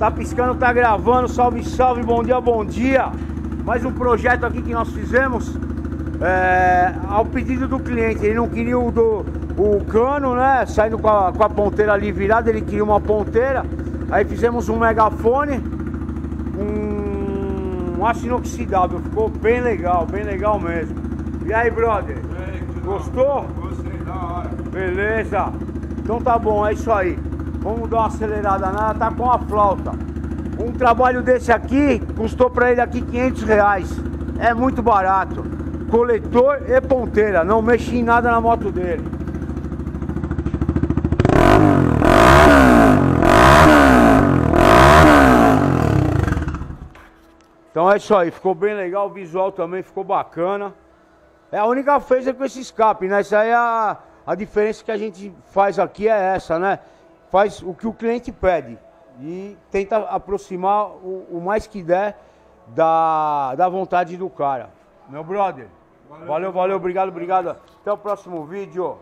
Tá piscando, tá gravando. Salve, salve, bom dia, bom dia. Mais um projeto aqui que nós fizemos ao pedido do cliente. Ele não queria o cano, né, saindo com a ponteira ali virada. Ele queria uma ponteira. Aí fizemos um megafone, um aço inoxidável. Ficou bem legal mesmo. E aí, brother? Gostou? Gostei, da hora. Beleza. Então tá bom, é isso aí. Vamos dar uma acelerada nela, tá com a flauta. Um trabalho desse aqui, custou pra ele aqui 500 reais. É muito barato. Coletor e ponteira, não mexi em nada na moto dele. Então é isso aí, ficou bem legal, o visual também ficou bacana. É a única coisa com esse escape, né? Essa aí é a diferença que a gente faz aqui, é essa, né? Faz o que o cliente pede e tenta aproximar o mais que der da vontade do cara. Meu brother, valeu, obrigado. Até o próximo vídeo.